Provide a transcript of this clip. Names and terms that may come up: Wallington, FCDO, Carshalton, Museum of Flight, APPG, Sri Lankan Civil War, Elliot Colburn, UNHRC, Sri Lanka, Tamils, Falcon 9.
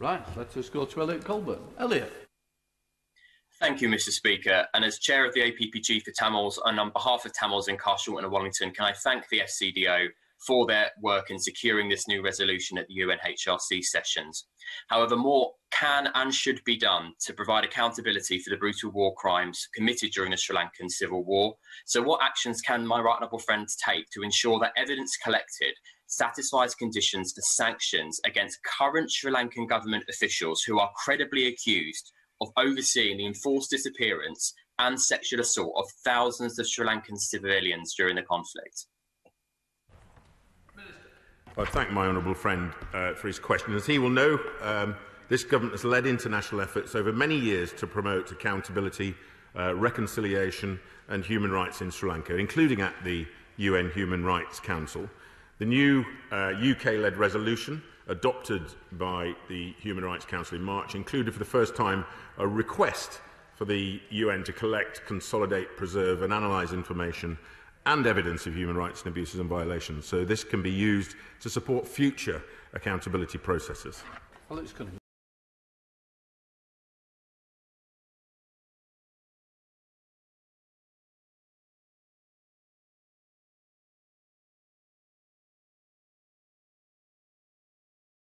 Right, let us go to Elliot Colburn. Elliot. Thank you, Mr. Speaker. And as Chair of the APPG for Tamils and on behalf of Tamils in Carshalton and Wellington, can I thank the FCDO for their work in securing this new resolution at the UNHRC sessions. However, more can and should be done to provide accountability for the brutal war crimes committed during the Sri Lankan Civil War. So what actions can my right honourable friend take to ensure that evidence collected satisfies conditions for sanctions against current Sri Lankan government officials who are credibly accused of overseeing the enforced disappearance and sexual assault of thousands of Sri Lankan civilians during the conflict? I thank my honourable friend for his question. As he will know, this government has led international efforts over many years to promote accountability, reconciliation and human rights in Sri Lanka, including at the UN Human Rights Council. The new UK-led resolution adopted by the Human Rights Council in March included for the first time a request for the UN to collect, consolidate, preserve and analyse information and evidence of human rights and abuses and violations, so this can be used to support future accountability processes. Well,